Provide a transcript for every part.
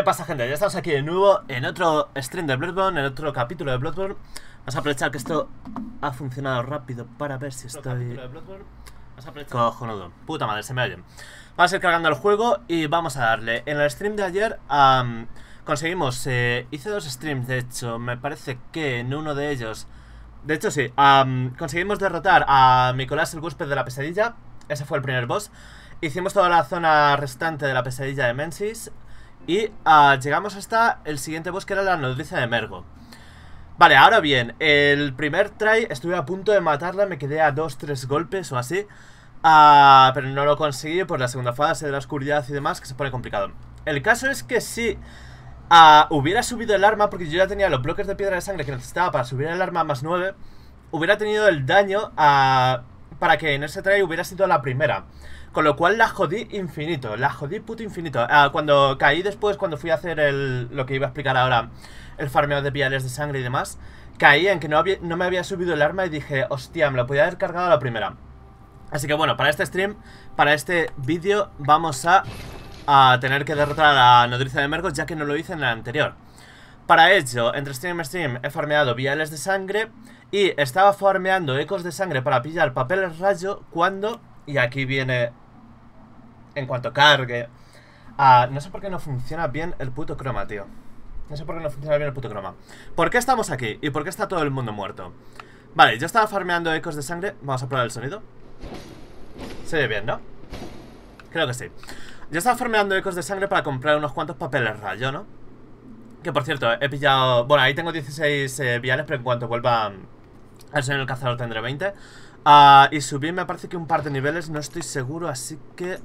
¿Qué pasa, gente? Ya estamos aquí de nuevo en otro stream de Bloodborne, en otro capítulo de Bloodborne. Vamos a aprovechar que esto ha funcionado rápido para ver si estoy... Cojonudo. Puta madre, se me oye. Vamos a ir cargando el juego y vamos a darle. En el stream de ayer conseguimos... hice dos streams, de hecho. Me parece que en uno de ellos... De hecho, sí. Conseguimos derrotar a Nicolás el Güésped de la pesadilla. Ese fue el primer boss. Hicimos toda la zona restante de la pesadilla de Mensis. Y llegamos hasta el siguiente boss, que era la Nodriza de Mergo. Vale, ahora bien, el primer try estuve a punto de matarla, me quedé a 2-3 golpes o así, pero no lo conseguí por la segunda fase de la oscuridad y demás, que se pone complicado. El caso es que si hubiera subido el arma, porque yo ya tenía los bloques de piedra de sangre que necesitaba para subir el arma más 9, hubiera tenido el daño para que en ese try hubiera sido la primera. Con lo cual la jodí infinito, la jodí puto infinito. Cuando caí después, cuando fui a hacer lo que iba a explicar ahora, el farmeo de viales de sangre y demás, caí en que no me había subido el arma y dije, hostia, me lo podía haber cargado a la primera. Así que bueno, para este stream, para este vídeo, vamos a tener que derrotar a la Nodriza de Mergo, ya que no lo hice en el anterior. Para ello, entre stream y stream, he farmeado viales de sangre y estaba farmeando ecos de sangre para pillar papeles rayo cuando... Y aquí viene... En cuanto cargue... no sé por qué no funciona bien el puto croma, tío. No sé por qué no funciona bien el puto croma. ¿Por qué estamos aquí? ¿Y por qué está todo el mundo muerto? Vale, yo estaba farmeando ecos de sangre. Vamos a probar el sonido. Se oye bien, ¿no? Creo que sí. Yo estaba farmeando ecos de sangre para comprar unos cuantos papeles rayo, ¿no? Que por cierto, he pillado... Bueno, ahí tengo 16 viales, pero en cuanto vuelva al sonido del cazador tendré 20. Y subí, me parece que un par de niveles, no estoy seguro, así que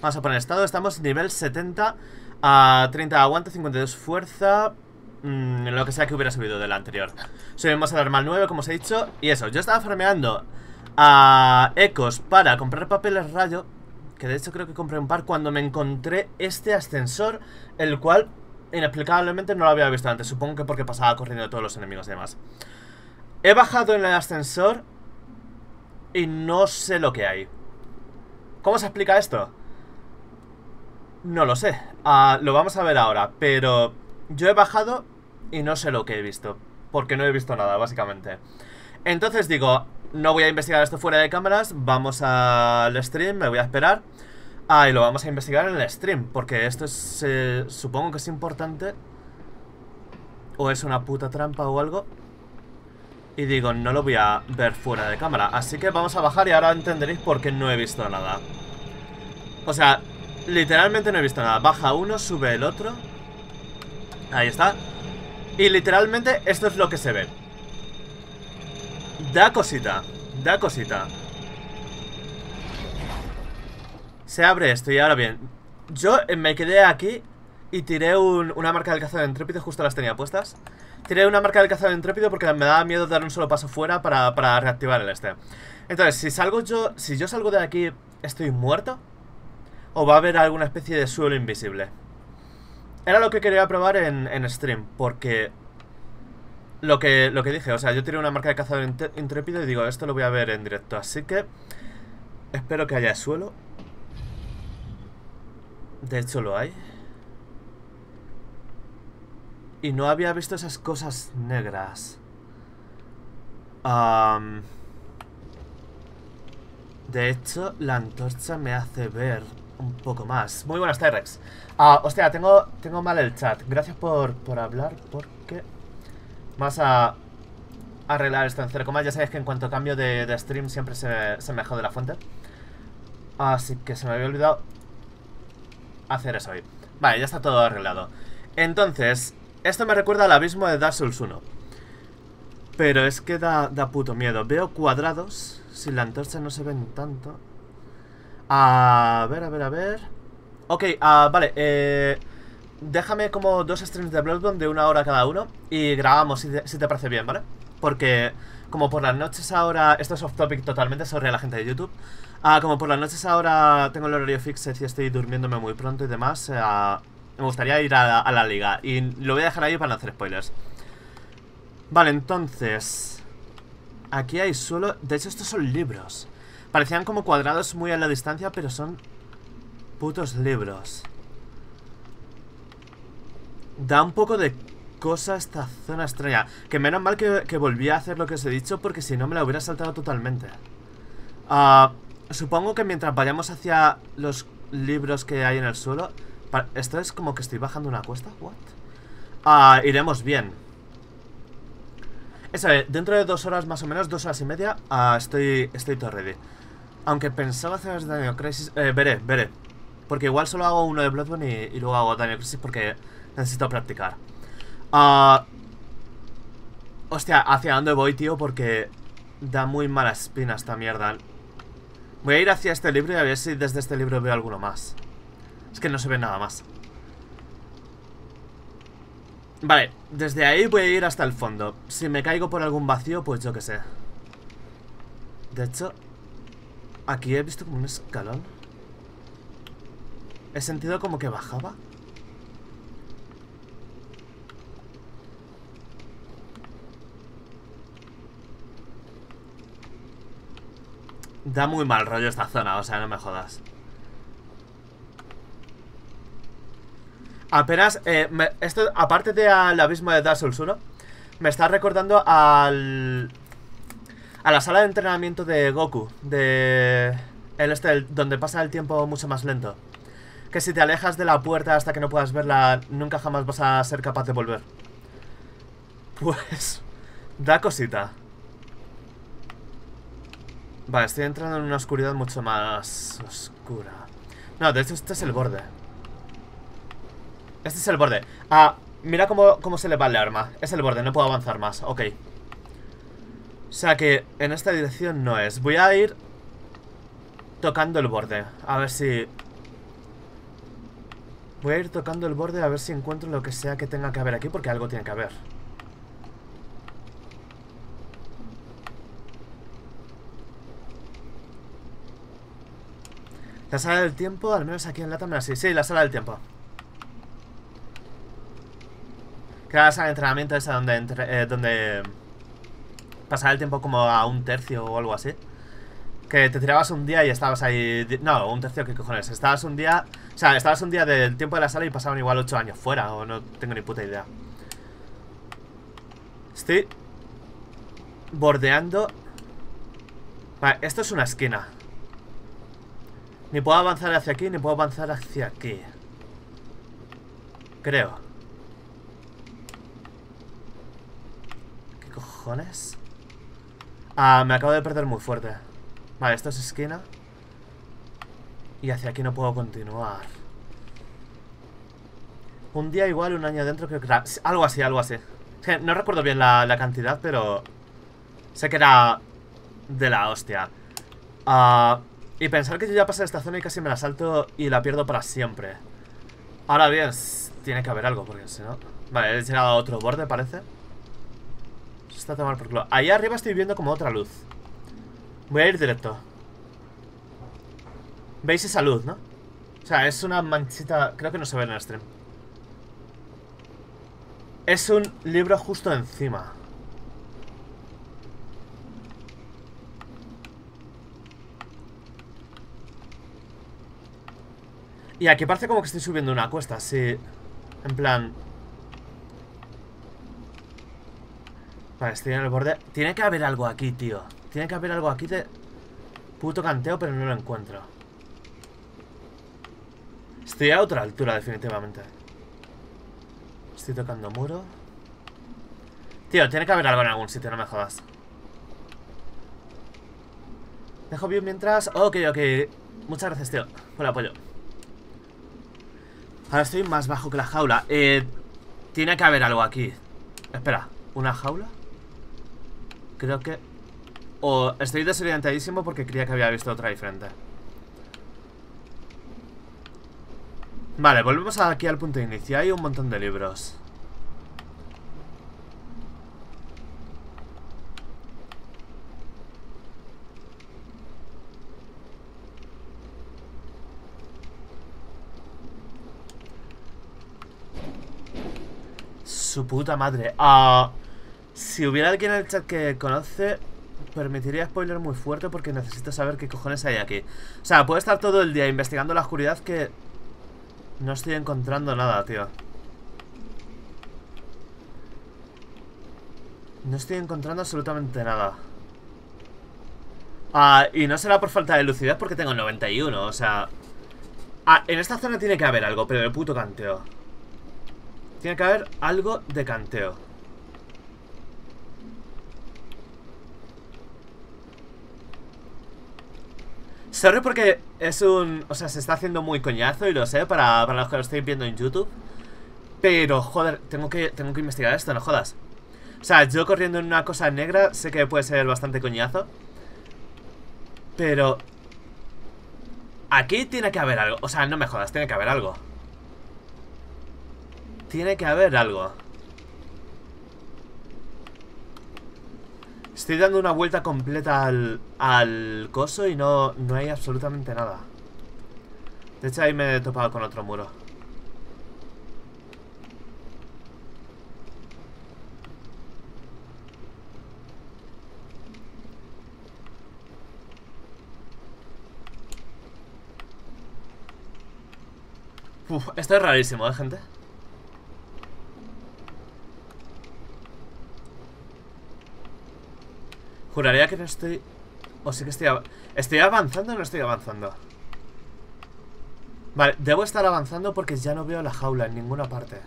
vamos a poner estado, estamos nivel 70, 30 aguante, 52 fuerza, lo que sea que hubiera subido del anterior. Subimos al arma 9, como os he dicho, y eso, yo estaba farmeando ecos para comprar papeles rayo, que de hecho creo que compré un par cuando me encontré este ascensor, el cual inexplicablemente no lo había visto antes, supongo que porque pasaba corriendo de todos los enemigos y demás. He bajado en el ascensor y no sé lo que hay. ¿Cómo se explica esto? No lo sé. Lo vamos a ver ahora. Pero yo he bajado y no sé lo que he visto, porque no he visto nada, básicamente. Entonces digo, no voy a investigar esto fuera de cámaras. Vamos al stream, me voy a esperar. Y lo vamos a investigar en el stream, porque esto es... supongo que es importante. O es una puta trampa o algo. Y digo, no lo voy a ver fuera de cámara. Así que vamos a bajar y ahora entenderéis por qué no he visto nada. O sea, literalmente no he visto nada. Baja uno, sube el otro. Ahí está. Y literalmente esto es lo que se ve. Da cosita, da cosita. Se abre esto y ahora bien. Yo me quedé aquí y tiré una marca del cazador intrépido. Justo las tenía puestas. Tiré una marca del cazador intrépido porque me daba miedo dar un solo paso fuera para reactivar el este. Entonces, si yo salgo de aquí, ¿estoy muerto? ¿O va a haber alguna especie de suelo invisible? Era lo que quería probar en stream, porque lo que dije, o sea, yo tiré una marca del cazador intrépido y digo, esto lo voy a ver en directo, así que espero que haya suelo. De hecho lo hay. Y no había visto esas cosas negras. De hecho, la antorcha me hace ver un poco más. Muy buenas, Thyrex. Hostia, tengo mal el chat. Gracias por hablar, porque vas a arreglar esto en 0,. Ya sabéis que en cuanto cambio de stream siempre se me jode la fuente. Así que se me había olvidado hacer eso hoy. Vale, ya está todo arreglado. Entonces... Esto me recuerda al abismo de Dark Souls 1. Pero es que da puto miedo. Veo cuadrados. Si la antorcha no se ven tanto. A ver, a ver, a ver. Ok, vale. Déjame como dos streams de Bloodborne de 1 hora cada uno. Y grabamos si te parece bien, ¿vale? Porque como por las noches ahora... Esto es off topic totalmente, sorry a la gente de YouTube. Como por las noches ahora tengo el horario fixo y estoy durmiéndome muy pronto y demás. Me gustaría ir a la liga. Y lo voy a dejar ahí para no hacer spoilers. Vale, entonces aquí hay suelo. De hecho, estos son libros. Parecían como cuadrados muy a la distancia, pero son putos libros. Da un poco de cosa esta zona extraña. Que menos mal que volví a hacer lo que os he dicho, porque si no me la hubiera saltado totalmente. Supongo que mientras vayamos hacia los libros que hay en el suelo... Esto es como que estoy bajando una cuesta. ¿What? Iremos bien. Eso es, dentro de 2 horas más o menos, 2 horas y media, estoy todo ready. Aunque pensaba hacer Daño Crisis... veré. Porque igual solo hago uno de Bloodborne y luego hago Daño Crisis porque necesito practicar. Hostia, ¿hacia dónde voy, tío? Porque da muy mala espina esta mierda. Voy a ir hacia este libro y a ver si desde este libro veo alguno más. Es que no se ve nada más. Vale, desde ahí voy a ir hasta el fondo. Si me caigo por algún vacío, pues yo qué sé. De hecho, aquí he visto como un escalón. He sentido como que bajaba. Da muy mal rollo esta zona, o sea, no me jodas. Apenas, esto, aparte de al abismo de Dark Souls 1, me está recordando a la sala de entrenamiento de Goku, donde pasa el tiempo mucho más lento. Que si te alejas de la puerta hasta que no puedas verla, nunca jamás vas a ser capaz de volver. Pues, da cosita. Vale, estoy entrando en una oscuridad mucho más oscura. No, de hecho este es el borde. Este es el borde. Mira cómo se le va el arma. Es el borde, no puedo avanzar más. Ok. O sea que en esta dirección no es. Voy a ir tocando el borde. A ver si... Voy a ir tocando el borde a ver si encuentro lo que sea que tenga que haber aquí, porque algo tiene que haber. La sala del tiempo, al menos aquí en Latam, así. Sí, la sala del tiempo. Claro, esa de entrenamiento esa donde pasaba el tiempo como a un tercio o algo así. Que te tirabas un día y estabas ahí... No, un tercio, ¿qué cojones? Estabas un día... O sea, estabas un día del tiempo de la sala y pasaban igual 8 años fuera. O no tengo ni puta idea. Estoy bordeando... Vale, esto es una esquina. Ni puedo avanzar hacia aquí, ni puedo avanzar hacia aquí. Creo. ¿Cojones? Me acabo de perder muy fuerte. Vale, esto es esquina. Y hacia aquí no puedo continuar. Un día igual, un año dentro, creo que era... Algo así. Es que no recuerdo bien la cantidad, pero... Sé que era... De la hostia. Y pensar que yo ya pasé esta zona y casi me la salto y la pierdo para siempre. Ahora bien, tiene que haber algo, porque si no... Vale, he llegado a otro borde, parece. Está a tomar por culo. Ahí arriba estoy viendo como otra luz. Voy a ir directo. ¿Veis esa luz, no? O sea, es una manchita. Creo que no se ve en el stream. Es un libro justo encima. Y aquí parece como que estoy subiendo una cuesta, así. En plan... Vale, estoy en el borde. Tiene que haber algo aquí, tío. Tiene que haber algo aquí de puto canteo, pero no lo encuentro. Estoy a otra altura, definitivamente. Estoy tocando muro. Tío, tiene que haber algo en algún sitio, no me jodas. Dejo view mientras... Ok. Muchas gracias, tío, por el apoyo. Ahora estoy más bajo que la jaula. Tiene que haber algo aquí. Espera, ¿una jaula? Creo que... estoy desorientadísimo porque creía que había visto otra diferente. Vale, volvemos aquí al punto de inicio. Hay un montón de libros. Su puta madre. Si hubiera alguien en el chat que conoce, permitiría spoiler muy fuerte porque necesito saber qué cojones hay aquí. O sea, puedo estar todo el día investigando la oscuridad que no estoy encontrando nada, tío. No estoy encontrando absolutamente nada. Ah, y no será por falta de lucidez porque tengo 91, o sea... Ah, en esta zona tiene que haber algo, pero de puto canteo. Tiene que haber algo de canteo. Sorry porque es un... O sea, se está haciendo muy coñazo y lo sé para los que lo estáis viendo en YouTube. Pero, joder, tengo que investigar esto, no jodas. O sea, yo corriendo en una cosa negra sé que puede ser bastante coñazo. Pero... Aquí tiene que haber algo. O sea, no me jodas, tiene que haber algo. Tiene que haber algo. Estoy dando una vuelta completa al coso y no hay absolutamente nada. De hecho, ahí me he topado con otro muro. Uf, esto es rarísimo, ¿eh, gente? Juraría que no estoy... O sí que estoy... ¿Estoy avanzando o no estoy avanzando? Vale, debo estar avanzando porque ya no veo la jaula en ninguna parte.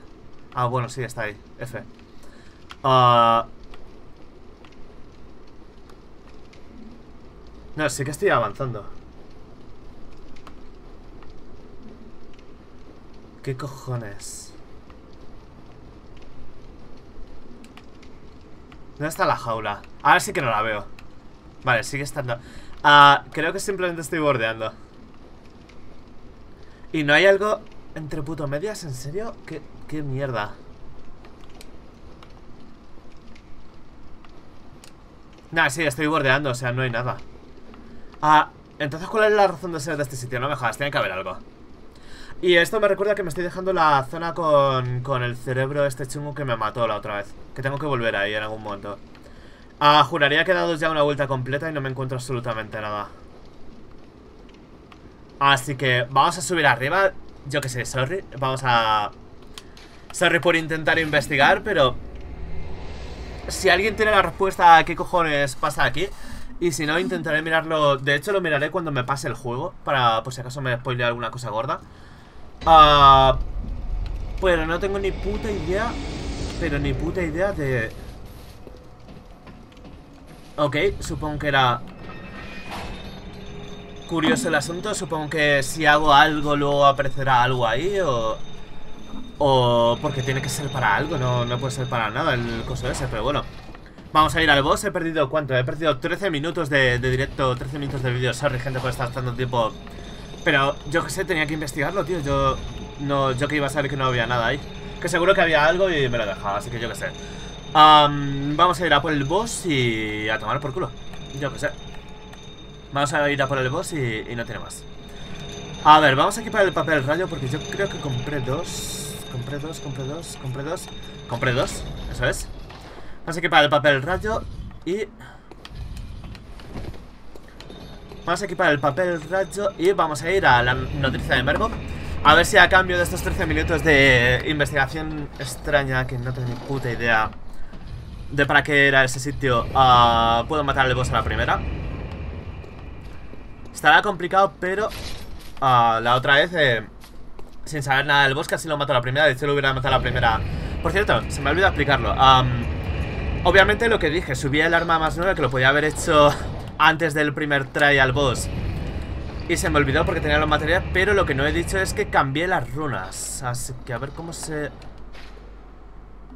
Ah, bueno, sí, está ahí. F. No, sí que estoy avanzando. ¿Qué cojones? ¿Dónde está la jaula? Ahora sí que no la veo. Vale, sigue estando. Creo que simplemente estoy bordeando. ¿Y no hay algo entre puto medias? ¿En serio? ¿Qué mierda? Nah, sí, estoy bordeando, o sea, no hay nada. Entonces, ¿cuál es la razón de ser de este sitio? No me jodas, tiene que haber algo. Y esto me recuerda que me estoy dejando la zona con el cerebro este chungo que me mató la otra vez. Que tengo que volver ahí en algún momento. Juraría que he dado ya una vuelta completa y no me encuentro absolutamente nada. Así que vamos a subir arriba. Yo que sé, sorry. Vamos a... Sorry por intentar investigar, pero... Si alguien tiene la respuesta a qué cojones pasa aquí... Y si no, intentaré mirarlo... De hecho, lo miraré cuando me pase el juego. Para, por si acaso me spoilea alguna cosa gorda. Pero no tengo ni puta idea. Pero ni puta idea de... Ok, supongo que era... Curioso el asunto. Supongo que si hago algo luego aparecerá algo ahí o porque tiene que ser para algo. No puede ser para nada el coso ese, pero bueno. Vamos a ir al boss. He perdido, ¿cuánto? He perdido 13 minutos de directo, 13 minutos de vídeo. Sorry, gente, por estar tanto tiempo. Pero yo que sé, tenía que investigarlo, tío. Yo que iba a saber que no había nada ahí. Que seguro que había algo y me lo dejaba, así que yo que sé. Vamos a ir a por el boss y a tomar por culo. Yo que sé. Vamos a ir a por el boss y no tiene más. A ver, vamos a equipar el papel rayo porque yo creo que compré dos, eso es. Vamos a equipar el papel rayo y... Vamos a equipar el papel rayo y vamos a ir a la Nodriza de Mergo. A ver si a cambio de estos 13 minutos de investigación extraña, que no tengo ni puta idea de para qué era ese sitio, puedo matar al boss a la primera. Estará complicado, pero la otra vez, sin saber nada del boss, casi lo mato a la primera. De hecho, lo hubiera matado a la primera. Por cierto, se me olvidó explicarlo. Obviamente lo que dije, subí el arma más nueva, que lo podía haber hecho antes del primer try al boss. Y se me olvidó porque tenía los materiales, pero lo que no he dicho es que cambié las runas. Así que a ver cómo se...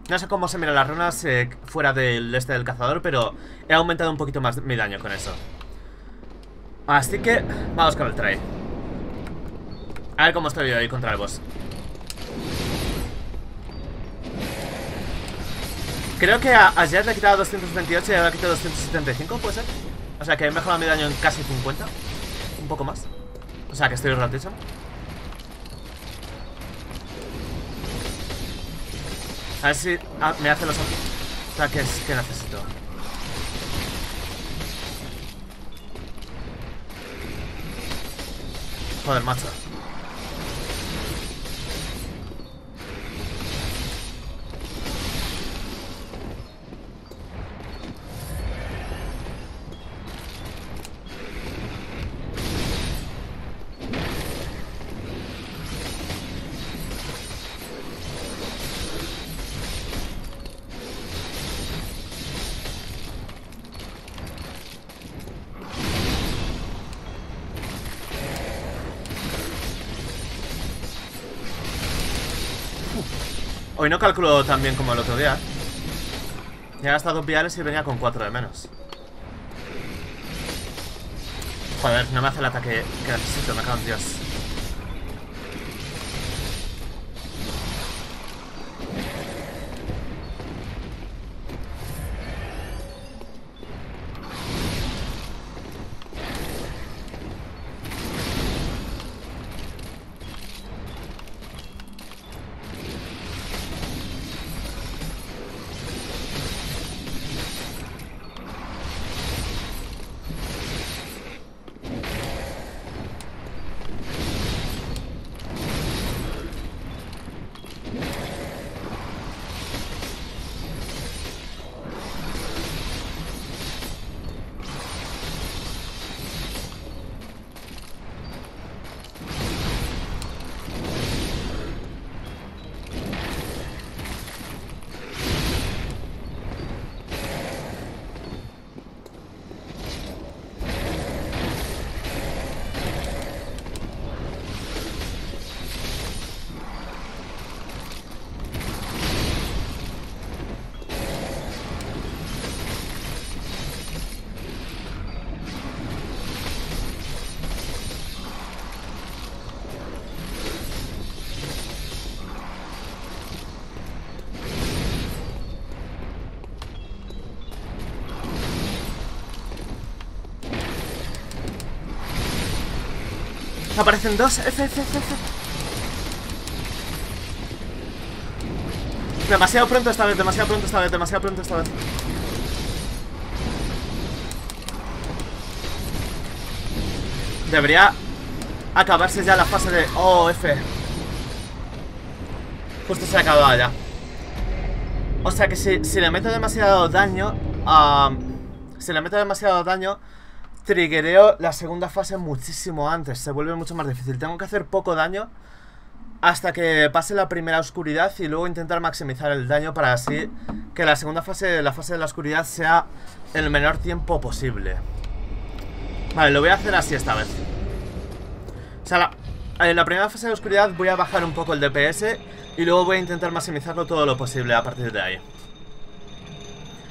No sé cómo se miran las runas fuera del este del cazador, pero he aumentado un poquito más mi daño con eso. Así que vamos con el try. A ver cómo estoy hoy contra el boss. Creo que ayer le he quitado 228 y ahora le he quitado 275, ¿puede ser? O sea que he mejorado mi daño en casi 50. Un poco más. O sea que estoy rotísimo. A ver si me hace los ataques que necesito. Joder, macho. Hoy no calculo tan bien como el otro día. Ya he gastado 2 viales y venía con 4 de menos. Joder, no me hace el ataque que necesito, me cago en Dios. Aparecen dos. Demasiado pronto esta vez, demasiado pronto esta vez, demasiado pronto esta vez. Debería acabarse ya la fase de... Oh, F. Justo se ha acabado ya. O sea que si le meto demasiado daño... si le meto demasiado daño... triggereo la segunda fase muchísimo antes. Se vuelve mucho más difícil. Tengo que hacer poco daño hasta que pase la primera oscuridad y luego intentar maximizar el daño para así que la segunda fase, la fase de la oscuridad, sea el menor tiempo posible. Vale, lo voy a hacer así esta vez. O sea, en la primera fase de la oscuridad voy a bajar un poco el DPS y luego voy a intentar maximizarlo todo lo posible a partir de ahí.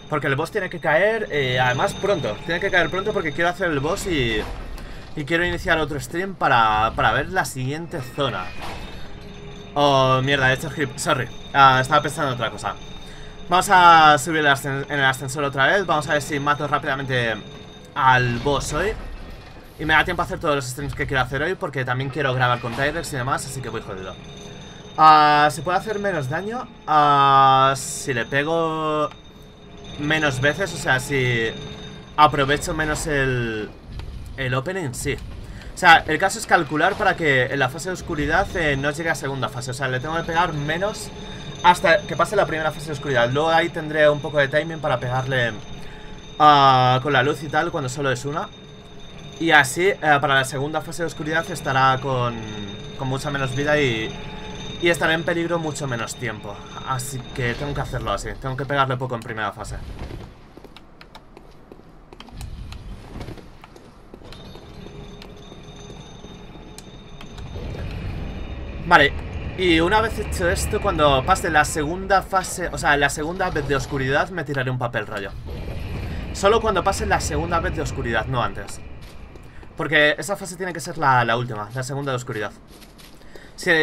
Porque el boss tiene que caer, además pronto. Tiene que caer pronto porque quiero hacer el boss y quiero iniciar otro stream para ver la siguiente zona. Oh, mierda, he hecho hip, sorry. Estaba pensando en otra cosa. Vamos a subir en el ascensor otra vez. Vamos a ver si mato rápidamente al boss hoy. Y me da tiempo a hacer todos los streams que quiero hacer hoy, porque también quiero grabar con Thyrex y demás, así que voy jodido. ¿Se puede hacer menos daño? Si le pego... menos veces, o sea, si aprovecho menos el opening, sí. O sea, el caso es calcular para que en la fase de oscuridad no llegue a segunda fase. O sea, le tengo que pegar menos hasta que pase la primera fase de oscuridad. Luego ahí tendré un poco de timing para pegarle con la luz y tal, cuando solo es una. Y así, para la segunda fase de oscuridad estará con mucha menos vida y estaré en peligro mucho menos tiempo. Así que tengo que hacerlo así. Tengo que pegarle poco en primera fase. Vale. Y una vez hecho esto, cuando pase la segunda fase... O sea, la segunda vez de oscuridad, me tiraré un papel rayo. Solo cuando pase la segunda vez de oscuridad, no antes. Porque esa fase tiene que ser la última, la segunda de oscuridad. Si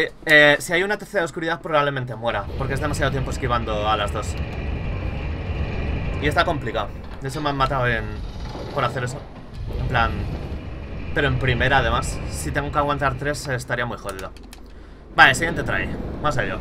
hay una tercera de oscuridad probablemente muera, porque es demasiado tiempo esquivando a las dos. Y está complicado. De hecho me han matado por hacer eso. En plan... Pero en primera además. Si tengo que aguantar 3 estaría muy jodido. Vale, siguiente try. Más allá.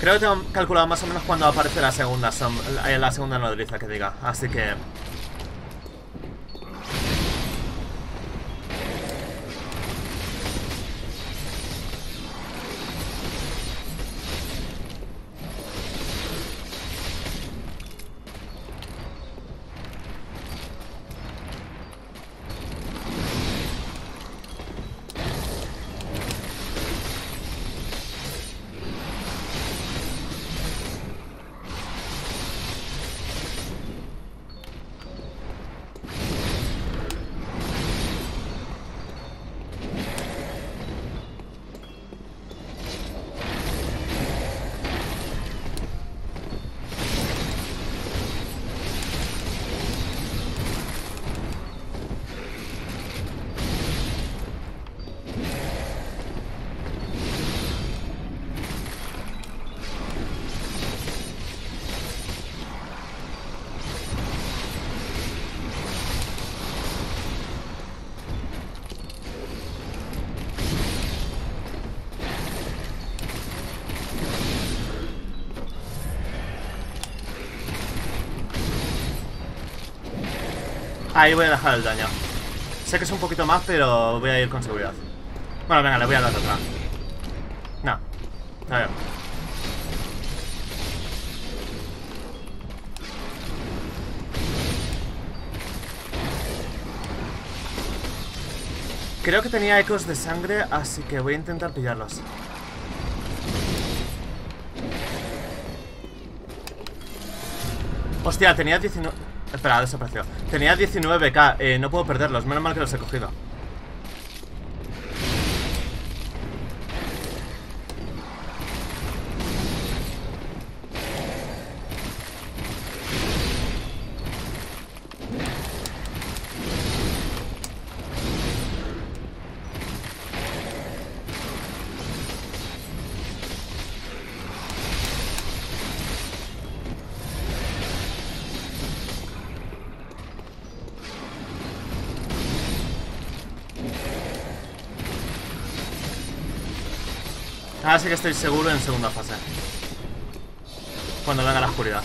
Creo que tengo calculado más o menos cuando aparece la segunda nodriza que diga, así que... Ahí voy a dejar el daño. Sé que es un poquito más, pero voy a ir con seguridad. Bueno, venga, le voy a dar otra. No, está bien. Creo que tenía ecos de sangre, así que voy a intentar pillarlos. Hostia, tenía 19... Espera, desapareció. Tenía 19k, no puedo perderlos, menos mal que los he cogido. Ahora sí que estoy seguro en segunda fase, cuando venga la oscuridad.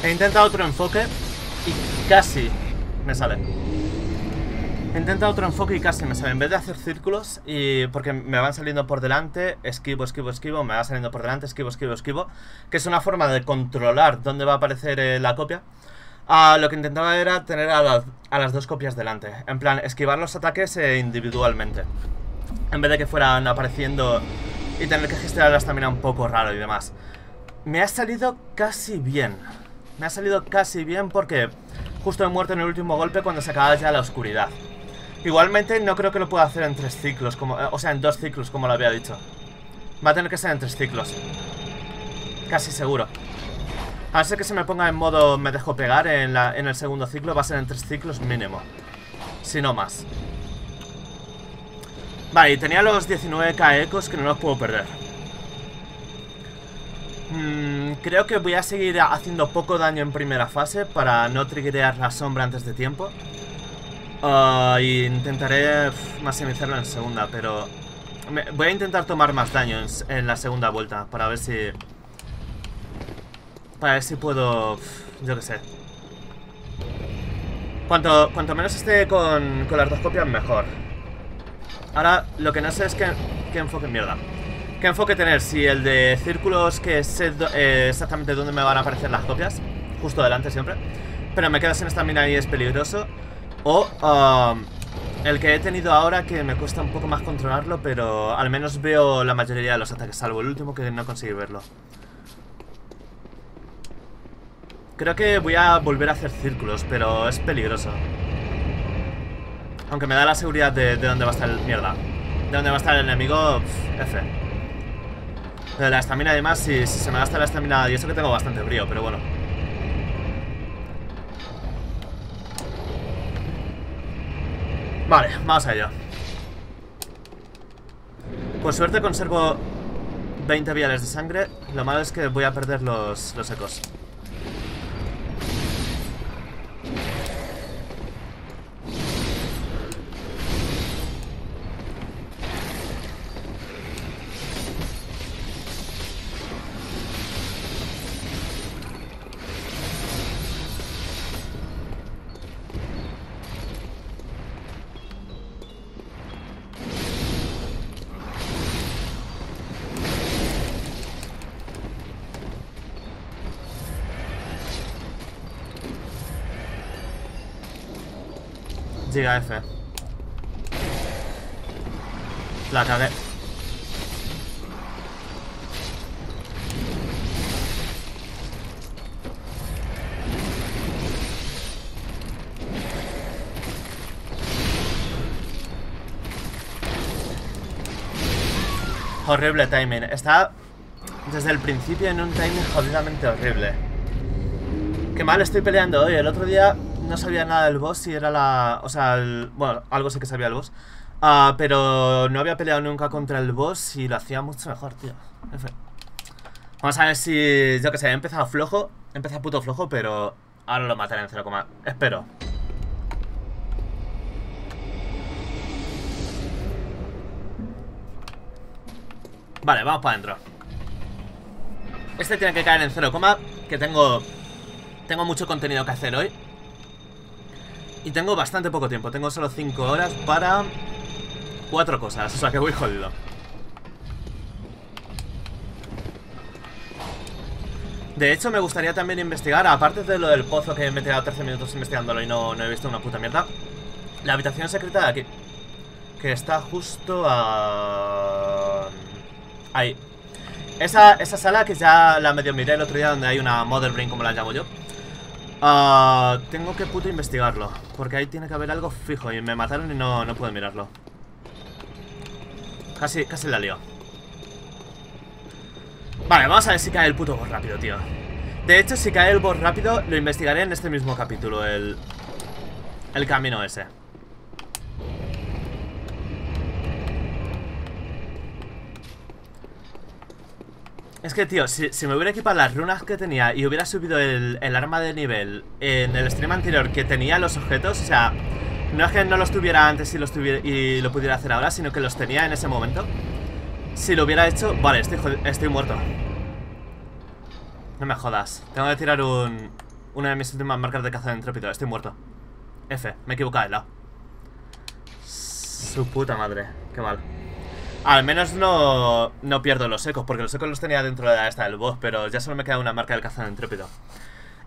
He intentado otro enfoque y casi me sale. He intentado otro enfoque y casi me sale. En vez de hacer círculos, y porque me van saliendo por delante, esquivo, esquivo, esquivo, me va saliendo por delante, esquivo, esquivo, esquivo, que es una forma de controlar dónde va a aparecer la copia. Lo que intentaba era tener a las dos copias delante. En plan, esquivar los ataques individualmente. En vez de que fueran apareciendo y tener que gestionar la estamina un poco raro y demás. Me ha salido casi bien. Me ha salido casi bien porque justo he muerto en el último golpe cuando se acaba ya la oscuridad. Igualmente no creo que lo pueda hacer en 3 ciclos, en 2 ciclos, como lo había dicho. Va a tener que ser en 3 ciclos. Casi seguro. A no ser que se me ponga en modo me dejo pegar en el segundo ciclo, va a ser en 3 ciclos mínimo. Si no más. Vale, y tenía los 19k ecos que no los puedo perder. Creo que voy a seguir haciendo poco daño en primera fase para no triggerear la sombra antes de tiempo. Y intentaré maximizarlo en segunda, pero voy a intentar tomar más daño en la segunda vuelta para ver si... Para ver si puedo... yo qué sé. Cuanto menos esté con las dos copias, mejor. Ahora, lo que no sé es qué enfoque mierda. ¿Qué enfoque tener? Si el de círculos, que sé exactamente dónde me van a aparecer las copias, justo delante siempre, pero me quedo sin estamina y es peligroso. O el que he tenido ahora, que me cuesta un poco más controlarlo, pero al menos veo la mayoría de los ataques, salvo el último que no conseguí verlo. Creo que voy a volver a hacer círculos, pero es peligroso. Aunque me da la seguridad de dónde va a estar el... mierda. De dónde va a estar el enemigo, F. Pero la estamina, además, si se me gasta la estamina, y eso que tengo bastante brío, pero bueno. Vale, vamos allá. Por suerte conservo 20 viales de sangre. Lo malo es que voy a perder los ecos. Llega F. La cagué. Horrible timing. Está desde el principio en un timing jodidamente horrible. Qué mal estoy peleando hoy. El otro día no sabía nada del boss y era la... O sea, bueno, algo sí que sabía el boss. Pero no había peleado nunca contra el boss y lo hacía mucho mejor, tío. En fin. Vamos a ver si... Yo que sé, he empezado flojo. He empezado puto flojo, pero ahora lo mataré en 0, espero. Vale, vamos para adentro. Este tiene que caer en 0, que tengo mucho contenido que hacer hoy. Y tengo bastante poco tiempo. Tengo solo 5 horas para 4 cosas, o sea que voy jodido. De hecho, me gustaría también investigar, aparte de lo del pozo que me he tirado 13 minutos investigándolo y no he visto una puta mierda, la habitación secreta de aquí, que está justo a... ahí. Esa sala que ya la medio miré el otro día, donde hay una Mother Brain, como la llamo yo. Tengo que puto investigarlo, porque ahí tiene que haber algo fijo. Y me mataron y no puedo mirarlo. Casi la lío. Vale, vamos a ver si cae el puto boss rápido, tío. De hecho, si cae el boss rápido, lo investigaré en este mismo capítulo. El camino ese. Es que, tío, si me hubiera equipado las runas que tenía y hubiera subido el arma de nivel en el stream anterior que tenía los objetos, o sea, no es que no los tuviera antes y lo pudiera hacer ahora, sino que los tenía en ese momento. Si lo hubiera hecho... Vale, estoy muerto. No me jodas. Tengo que tirar una de mis últimas marcas de caza de intrépido. Estoy muerto. F, me he equivocado de lado. Su puta madre. Qué mal. Al menos no pierdo los ecos, porque los ecos los tenía dentro de esta del boss, pero ya solo me queda una marca del cazador intrépido.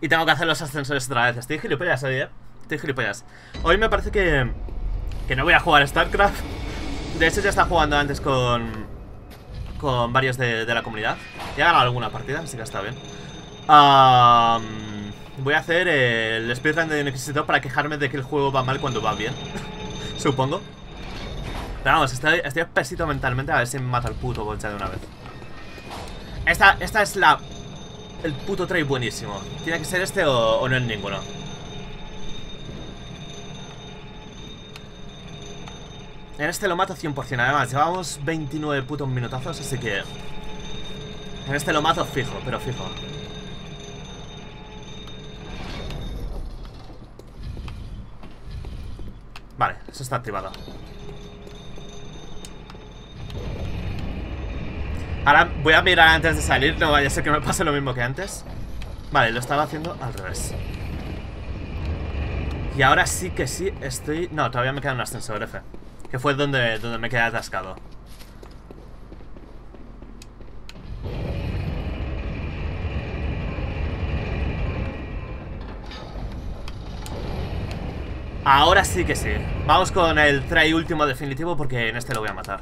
Y tengo que hacer los ascensores otra vez. Estoy gilipollas hoy, Estoy gilipollas. Hoy me parece que no voy a jugar Starcraft. De hecho, ya estaba jugando antes con varios de la comunidad. Ya he ganado alguna partida, así que está bien. Voy a hacer el speedrun de Necesito para quejarme de que el juego va mal cuando va bien. Supongo. Pero vamos, estoy espesito mentalmente a ver si me mata el puto bolsa de una vez. Esta es la... El puto trade buenísimo. Tiene que ser este o no es ninguno. En este lo mato 100%. Además, llevamos 29 putos minutazos, así que... En este lo mato fijo, pero fijo. Vale, eso está activado. Ahora voy a mirar antes de salir, no vaya a ser que me pase lo mismo que antes. Vale, lo estaba haciendo al revés. Y ahora sí que sí estoy... No, todavía me queda un ascensor, F. Que fue donde me quedé atascado. Ahora sí que sí. Vamos con el try último definitivo, porque en este lo voy a matar.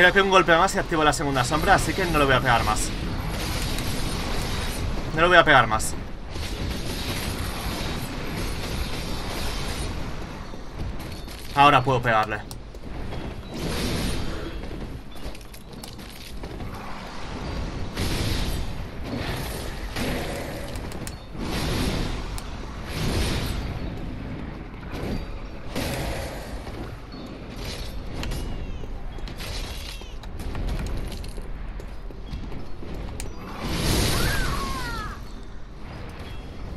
Creo que un golpe más y activo la segunda sombra, así que no lo voy a pegar más. No lo voy a pegar más. Ahora puedo pegarle.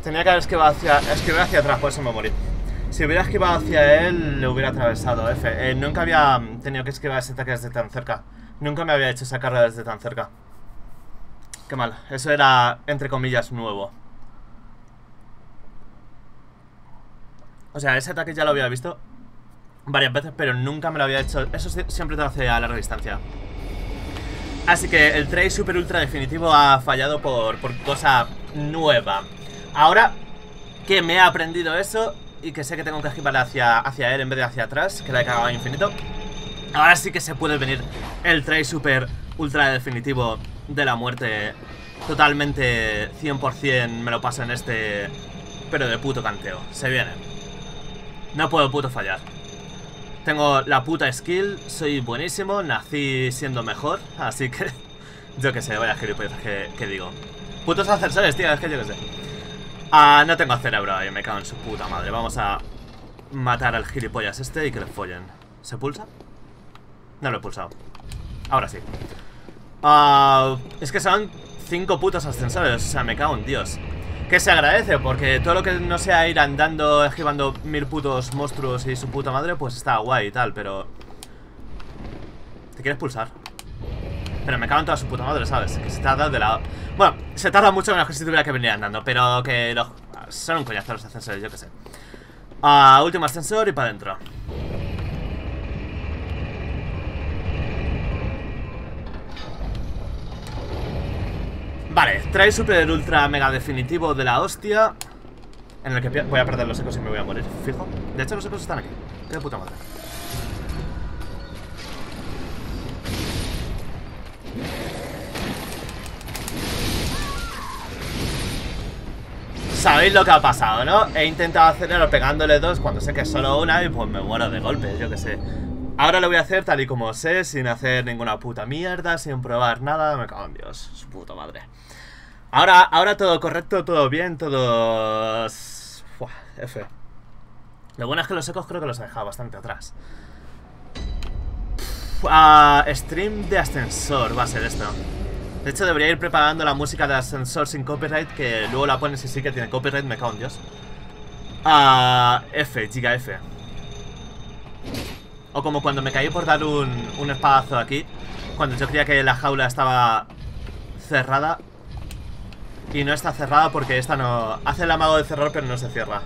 Tenía que haber esquivado hacia atrás, por eso me morí. Si hubiera esquivado hacia él, le hubiera atravesado, F. Nunca había tenido que esquivar ese ataque desde tan cerca. Nunca me había hecho sacarlo desde tan cerca. Qué mal. Eso era, entre comillas, nuevo. O sea, ese ataque ya lo había visto varias veces, pero nunca me lo había hecho. Eso siempre te hace a larga distancia. Así que el trade super ultra definitivo ha fallado por cosa nueva. Ahora que me he aprendido eso y que sé que tengo que esquivar hacia él en vez de hacia atrás, que la he cagado infinito, ahora sí que se puede venir el trade super ultra definitivo de la muerte. Totalmente 100% me lo paso en este, pero de puto canteo. Se viene. No puedo puto fallar. Tengo la puta skill, soy buenísimo, nací siendo mejor, así que yo que sé, vaya gilipollas que digo. Putos ascensores, tío, es que yo que sé. Ah, no tengo cerebro ahí, me cago en su puta madre. Vamos a matar al gilipollas este y que le follen. ¿Se pulsa? No lo he pulsado. Ahora sí. Es que son 5 putos ascensores, o sea, me cago en Dios. Que se agradece, porque todo lo que no sea ir andando, esquivando 1000 putos monstruos y su puta madre, pues está guay y tal, pero... ¿Te quieres pulsar? Pero me cago en toda su puta madre, ¿sabes? Que se tarda de la... Bueno, se tarda mucho menos que si tuviera que venir andando, pero que los... Son un coñazo los ascensores, yo que sé. Último ascensor y para adentro. Vale, trae super ultra mega definitivo de la hostia. En el que voy a perder los ecos y me voy a morir, fijo. De hecho los ecos están aquí, qué puta madre. Sabéis lo que ha pasado, ¿no? He intentado hacerlo pegándole dos cuando sé que es solo una y pues me muero de golpe, yo que sé. Ahora lo voy a hacer tal y como sé, sin hacer ninguna puta mierda, sin probar nada. Me cago en Dios, su puta madre. Ahora todo correcto, todo bien, todo... Fua, F. Lo bueno es que los ecos creo que los he dejado bastante atrás. Stream de ascensor va a ser esto. De hecho debería ir preparando la música de ascensor sin copyright, que luego la pones y sí que tiene copyright, me cago en Dios. F, giga F. O como cuando me caí por dar un espadazo aquí, cuando yo creía que la jaula estaba cerrada y no está cerrada porque esta no... Hace el amago de cerrar pero no se cierra.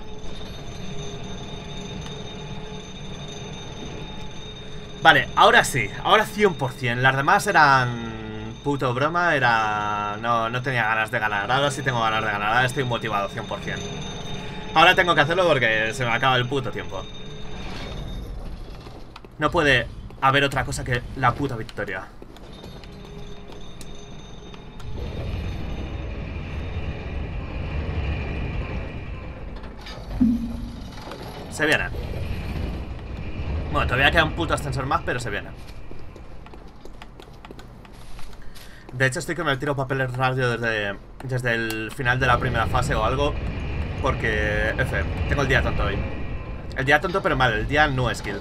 Vale, ahora sí, ahora 100%. Las demás eran... Puto broma, era... No tenía ganas de ganar. Ahora sí tengo ganas de ganar, ahora estoy motivado 100%. Ahora tengo que hacerlo porque se me acaba el puto tiempo. No puede haber otra cosa que la puta victoria. Se viene. Bueno, todavía queda un puto ascensor más, pero se viene. De hecho estoy que me tiro papeles radio desde el final de la primera fase o algo. Porque, F, tengo el día tonto hoy. El día tonto pero mal, el día no skill.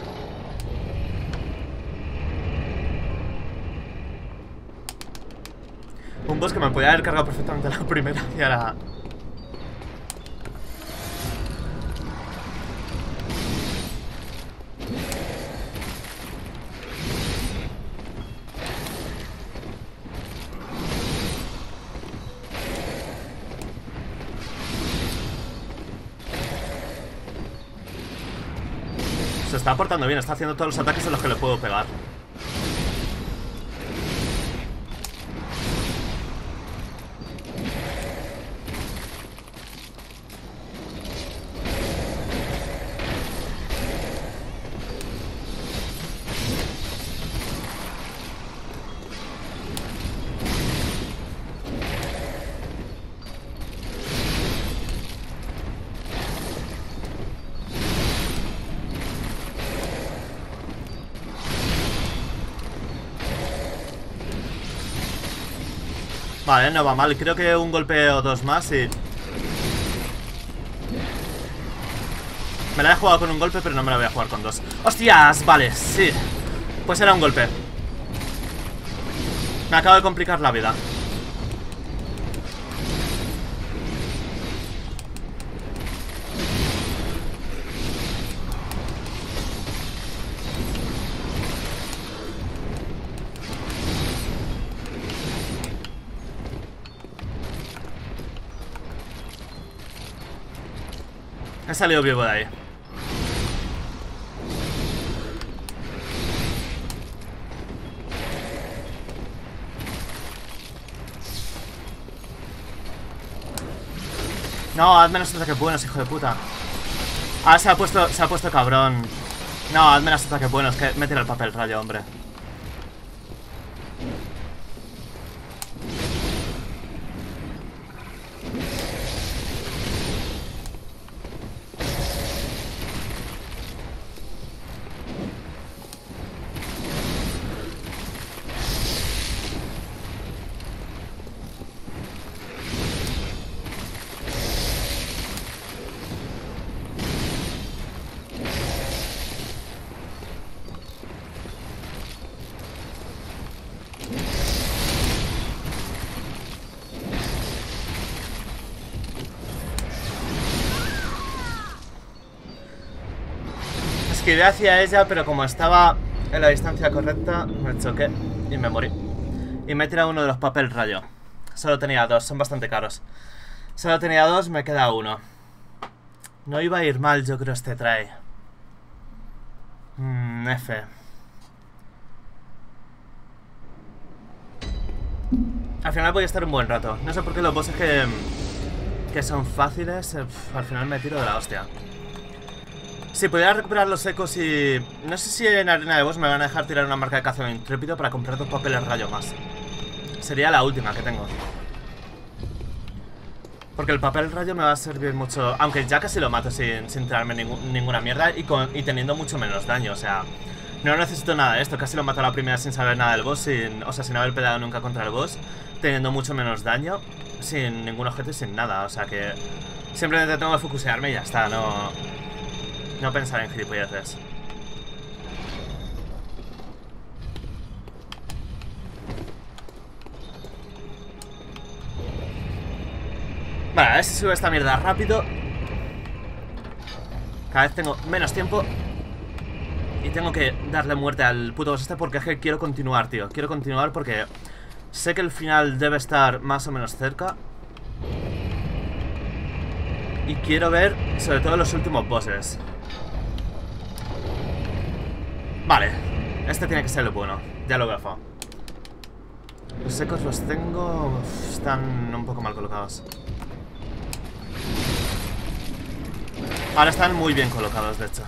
Un boss que me podía haber cargado perfectamente la primera y ahora... Está aportando bien, está haciendo todos los ataques en los que le puedo pegar. Vale, no va mal. Creo que un golpe o dos más y... Me la he jugado con un golpe, pero no me la voy a jugar con dos. ¡Hostias! Vale, sí. Pues era un golpe. Me acabo de complicar la vida. He salido vivo de ahí. No, hazme los ataques buenos, hijo de puta. Ah, se ha puesto cabrón. No, hazme los ataques buenos, que me tira el papel rayo, hombre. Esquivé hacia ella, pero como estaba en la distancia correcta, me choqué y me morí. Y me he tirado uno de los papel rayo. Solo tenía dos, son bastante caros. Solo tenía dos, me queda uno. No iba a ir mal, yo creo, este try. F. Al final voy a estar un buen rato. No sé por qué los bosses que son fáciles, al final me tiro de la hostia. Si pudiera recuperar los ecos y... No sé si en arena de boss me van a dejar tirar una marca de caza intrépido para comprar dos papeles rayo más. Sería la última que tengo. Porque el papel rayo me va a servir mucho... Aunque ya casi lo mato sin tirarme ninguna mierda y teniendo mucho menos daño, o sea... No necesito nada de esto, casi lo mato a la primera sin saber nada del boss, sin haber peleado nunca contra el boss, teniendo mucho menos daño, sin ningún objeto y sin nada, o sea que... Simplemente tengo que focusearme y ya está, no... No pensar en gilipolleces. Vale, a ver si sube esta mierda rápido. Cada vez tengo menos tiempo. Y tengo que darle muerte al puto boss este porque es que quiero continuar, tío. Quiero continuar porque sé que el final debe estar más o menos cerca. Y quiero ver sobre todo los últimos bosses. Vale, este tiene que ser lo bueno. Ya lo grafo. Los secos los tengo... Están un poco mal colocados. Ahora están muy bien colocados, de hecho.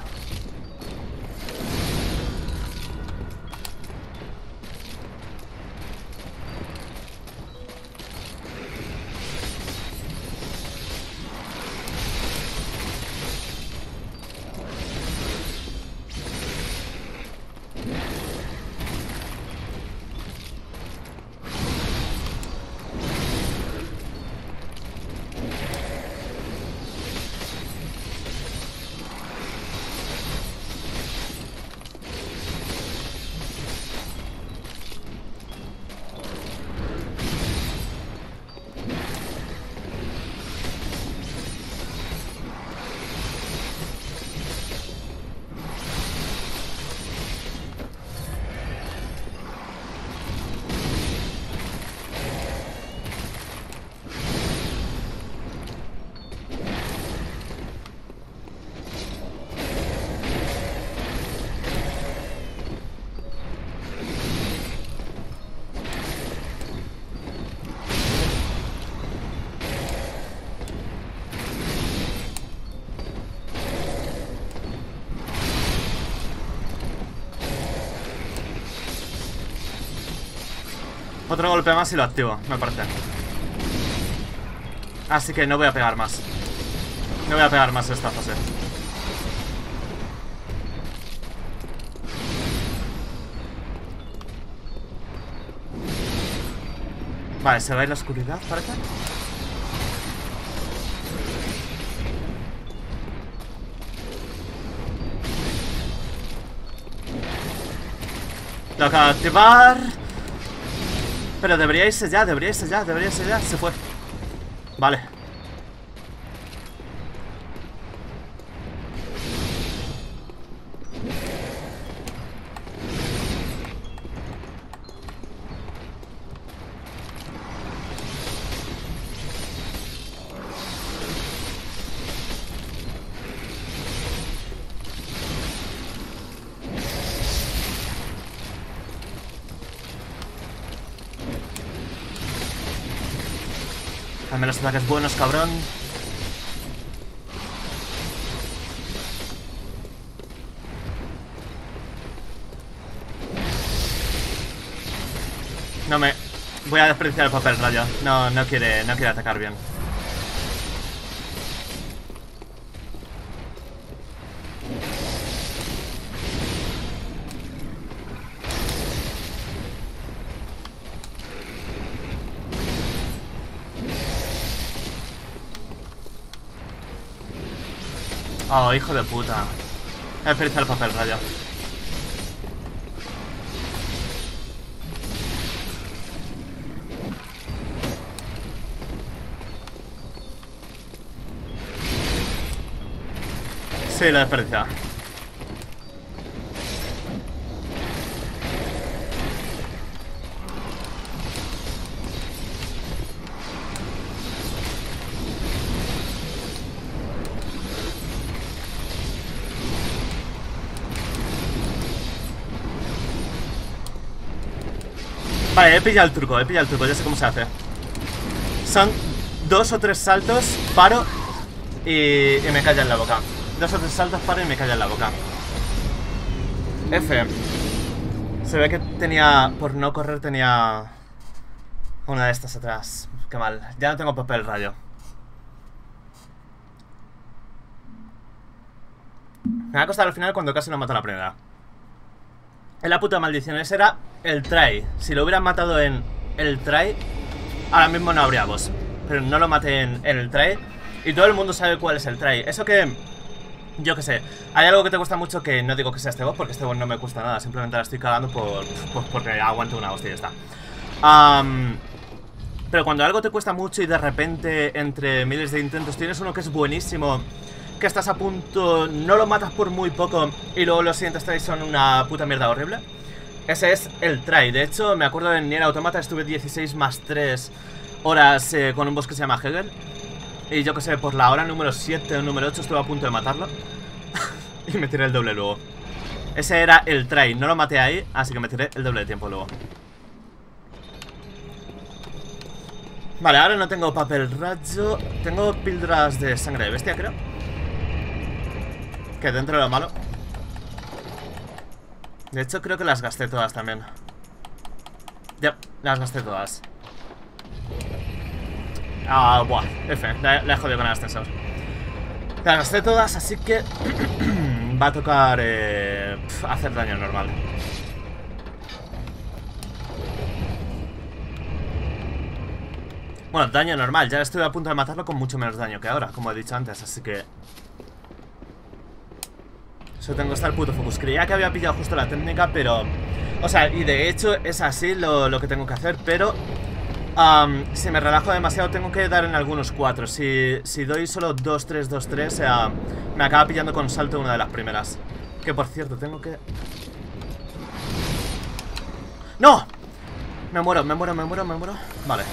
Otro golpe más y lo activo, me parece. Así que no voy a pegar más. No voy a pegar más esta fase. Vale, se va en la oscuridad para acá. Tengo que activar. Pero debería irse ya, debería irse ya, debería irse ya. Se fue. Vale. Dame los ataques buenos, cabrón. No me... Voy a desperdiciar el papel, rayo. No, no quiere atacar bien. Oh, hijo de puta. He desperdiciado el papel, rayo. Sí, lo he desperdiciado. Vale, he pillado el truco, ya sé cómo se hace. Son 2 o 3 saltos, paro y me calla en la boca. 2 o 3 saltos, paro y me calla en la boca. F. Se ve que tenía, por no correr, tenía una de estas atrás. Qué mal, ya no tengo papel, rayo. Me va a costar al final cuando casi no mato a la primera. En la puta maldición, ese era el try. Si lo hubieran matado en el try, ahora mismo no habría boss. Pero no lo maté en el try. Y todo el mundo sabe cuál es el try. Eso que... Yo qué sé. Hay algo que te gusta mucho que no digo que sea este boss, porque este boss no me cuesta nada. Simplemente la estoy cagando porque aguanto una hostia y ya está. Pero cuando algo te cuesta mucho y de repente entre miles de intentos tienes uno que es buenísimo, que estás a punto, no lo matas por muy poco y luego los siguientes tries son una puta mierda horrible. Ese es el try. De hecho, me acuerdo en Nier Automata estuve 16+3 horas con un boss que se llama Hegel. Y yo que sé, por la hora número 7 o número 8 estuve a punto de matarlo y me tiré el doble luego. Ese era el try, no lo maté ahí, así que me tiré el doble de tiempo luego. Vale, ahora no tengo papel rayo. Tengo píldoras de sangre de bestia, creo. Que dentro de lo malo. De hecho creo que las gasté todas también. Ya, las gasté todas. Ah, buah, F, la he jodido con el ascensor. Las gasté todas, así que va a tocar hacer daño normal. Bueno, daño normal, ya estoy a punto de matarlo con mucho menos daño que ahora, como he dicho antes, así que... Yo tengo que estar puto focus. Creía que había pillado justo la técnica, pero... O sea, y de hecho es así lo que tengo que hacer, pero... si me relajo demasiado tengo que dar en algunos 4. Si doy solo 2, 3, 2, 3, me acaba pillando con salto una de las primeras. Que por cierto, tengo que... ¡No! Me muero. Vale.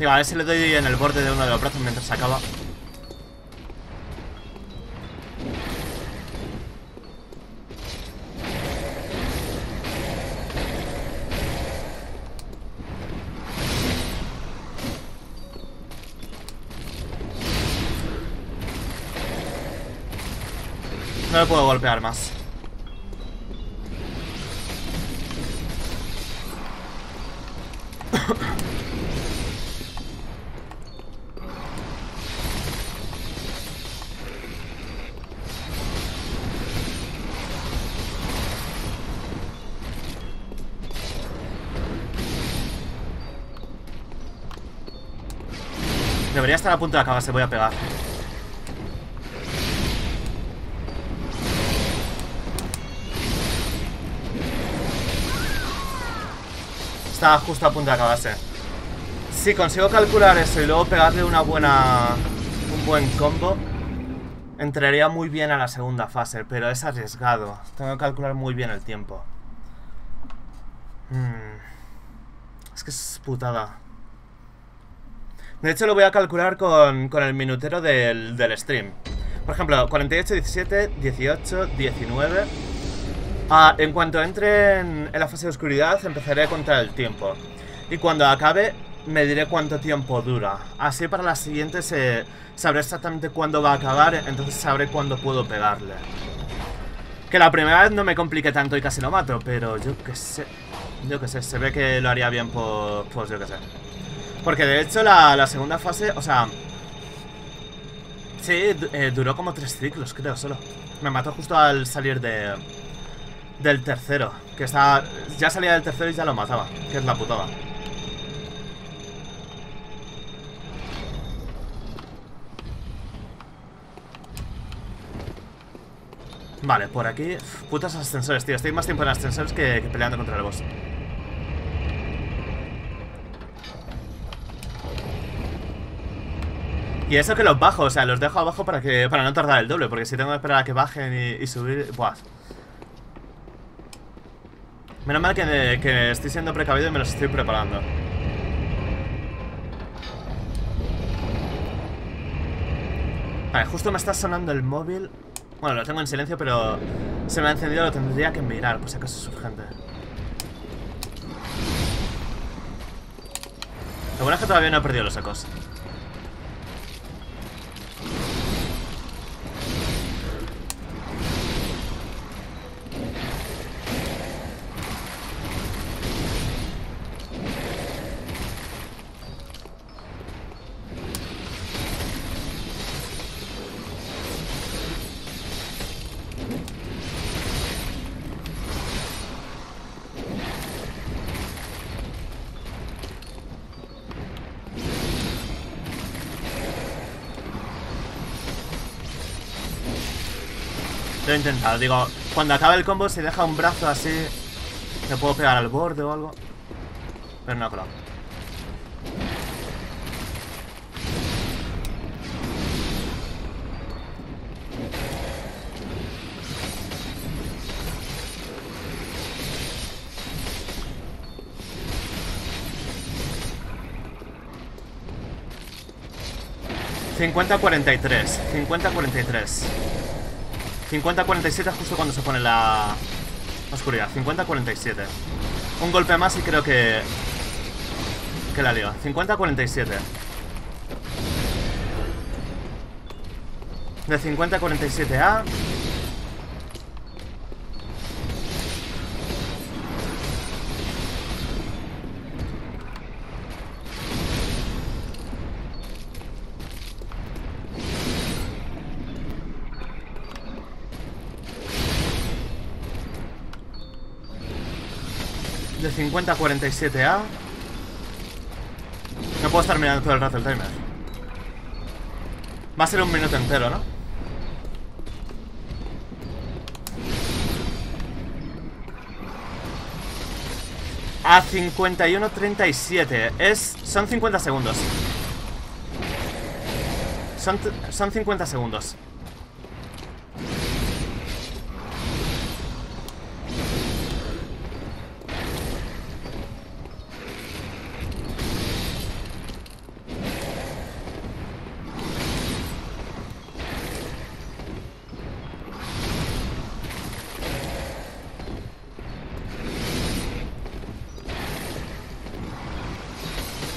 Digo, a ver si le doy en el borde de uno de los brazos mientras se acaba. No le puedo golpear más. Debería estar a punto de acabar, se voy a pegar. Está justo a punto de acabarse. Si consigo calcular eso y luego pegarle una buena, un buen combo, entraría muy bien a la segunda fase, pero es arriesgado. Tengo que calcular muy bien el tiempo. Es que es putada. De hecho lo voy a calcular con el minutero del stream. Por ejemplo, 48, 17, 18, 19... en cuanto entre en la fase de oscuridad empezaré a contar el tiempo. Y cuando acabe me diré cuánto tiempo dura. Así para la siguiente sabré exactamente cuándo va a acabar. Entonces sabré cuándo puedo pegarle. Que la primera vez no me complique tanto y casi lo mato. Pero yo qué sé. Se ve que lo haría bien por... pues yo qué sé. Porque de hecho la segunda fase, o sea... sí, duró como 3 ciclos creo solo. Me mató justo al salir del tercero, que está... ya salía del tercero y ya lo mataba, que es la putada. Vale, por aquí... putas ascensores, tío. Estoy más tiempo en ascensores que peleando contra el boss. Y eso que los bajo, o sea, los dejo abajo para no tardar el doble, porque si tengo que esperar a que bajen y subir... buah. Menos mal que estoy siendo precavido y me los estoy preparando. Vale, justo me está sonando el móvil. Bueno, lo tengo en silencio, pero se me ha encendido, lo tendría que mirar, por si acaso es urgente. Lo bueno es que todavía no he perdido los ecos. Lo he intentado, digo, cuando acabe el combo si deja un brazo así, le puedo pegar al borde o algo. Pero no ha colado. ...50-43... 50-47 justo cuando se pone la oscuridad. 50-47. Un golpe más y creo que la lío. 50-47. De 50-47 a... de 50 a 47A. No puedo estar mirando todo el rato el timer. Va a ser un minuto entero, ¿no? A 51.37. Son 50 segundos. Son 50 segundos.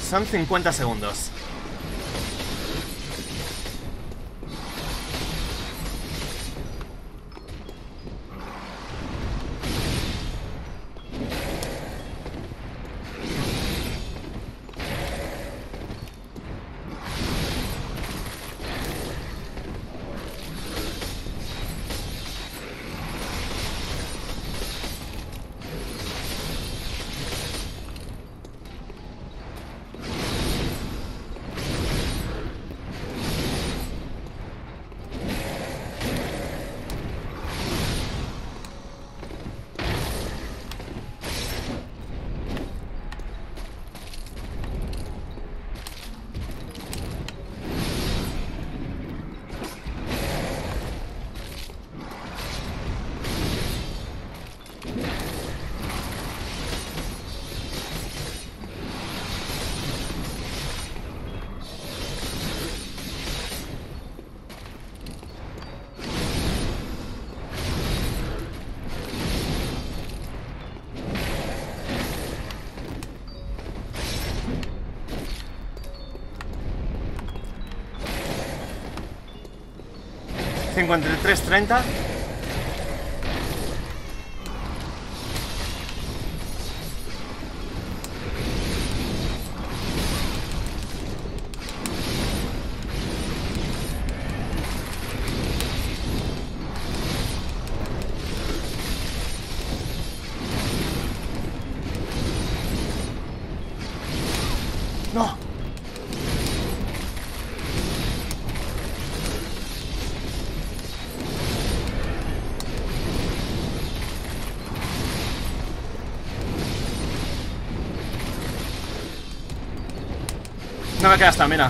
Son 50 segundos. Entre 3:30. No me queda estamina.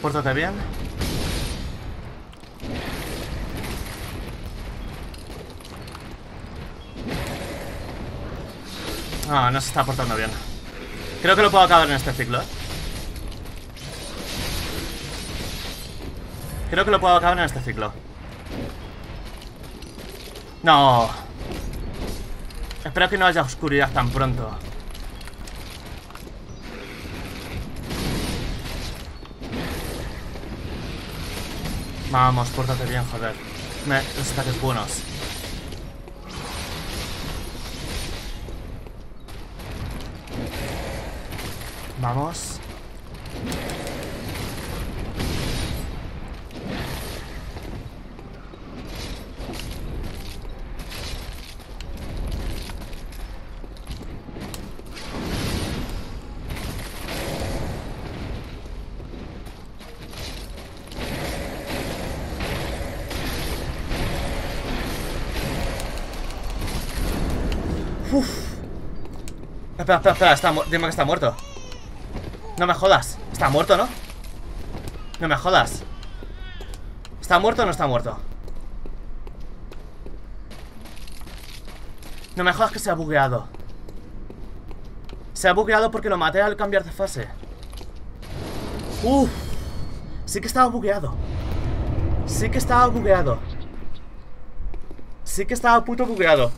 Pórtate bien. No, no se está portando bien. Creo que lo puedo acabar en este ciclo, ¿eh? Creo que lo puedo acabar en este ciclo. No. Espero que no haya oscuridad tan pronto. Vamos, pórtate bien, joder. Los ataques buenos. Vamos. Uf. Espera, espera, espera. Dime que está muerto. No me jodas. Está muerto, ¿no? No me jodas. ¿Está muerto o no está muerto? No me jodas que se ha bugueado. Se ha bugueado porque lo maté al cambiar de fase. Uff. Sí que estaba bugueado. Sí que estaba bugueado. Sí que estaba puto bugueado.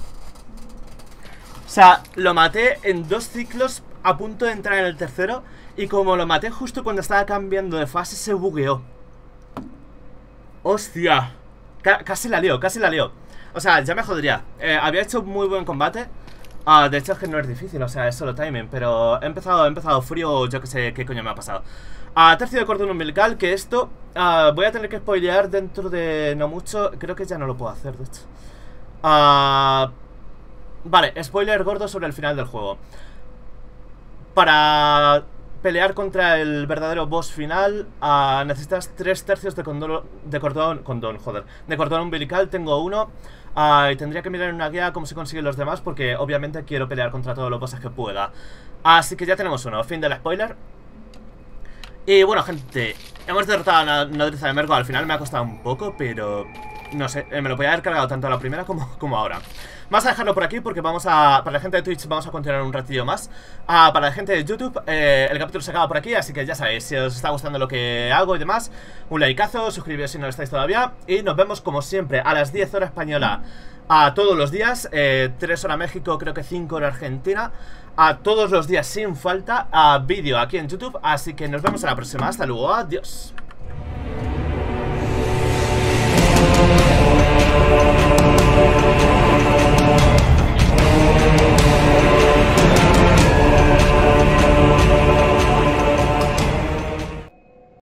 O sea, lo maté en dos ciclos a punto de entrar en el tercero. Y como lo maté justo cuando estaba cambiando de fase, se bugueó. ¡Hostia! Casi la lío, casi la lío. O sea, ya me jodería. Había hecho muy buen combate. De hecho, es que no es difícil, o sea, es solo timing. Pero he empezado frío, yo que sé qué coño me ha pasado. Tercio de cordón umbilical, que esto voy a tener que spoilear dentro de no mucho. Creo que ya no lo puedo hacer, de hecho. Vale, spoiler gordo sobre el final del juego. Para pelear contra el verdadero boss final, necesitas 3 tercios de cordón umbilical. Tengo uno, y tendría que mirar en una guía cómo se consiguen los demás, porque obviamente quiero pelear contra todos los bosses que pueda. Así que ya tenemos uno, fin del spoiler. Y bueno, gente, hemos derrotado a la Nodriza de Mergo. Al final me ha costado un poco, pero no sé, me lo podía haber cargado tanto a la primera como ahora. Vamos a dejarlo por aquí porque vamos a... Para la gente de Twitch vamos a continuar un ratillo más. Para la gente de YouTube, el capítulo se acaba por aquí, así que ya sabéis, si os está gustando lo que hago y demás, un likeazo, suscribiros si no lo estáis todavía. Y nos vemos como siempre a las 10 horas española, a todos los días, 3 horas México, creo que 5 horas Argentina, a todos los días sin falta, a vídeo aquí en YouTube. Así que nos vemos a la próxima, hasta luego, adiós.